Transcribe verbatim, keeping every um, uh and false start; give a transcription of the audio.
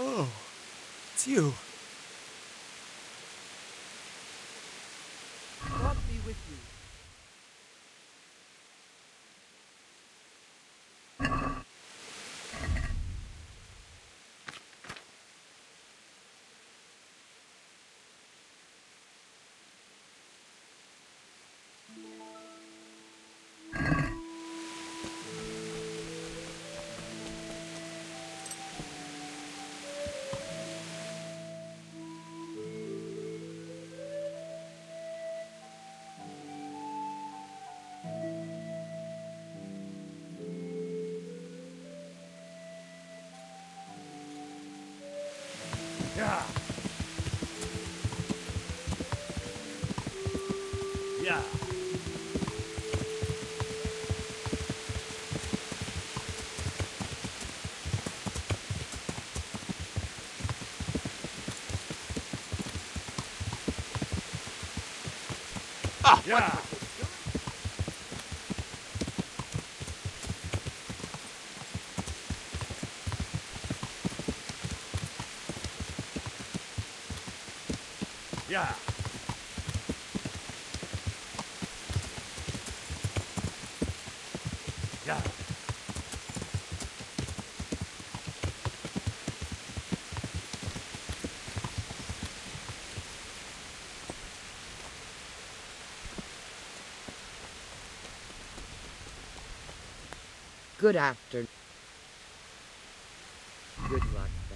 Oh, it's you. God be with you. Yeah. Yeah. Ah, yeah. What? Yeah. Yeah. Good afternoon. Good luck.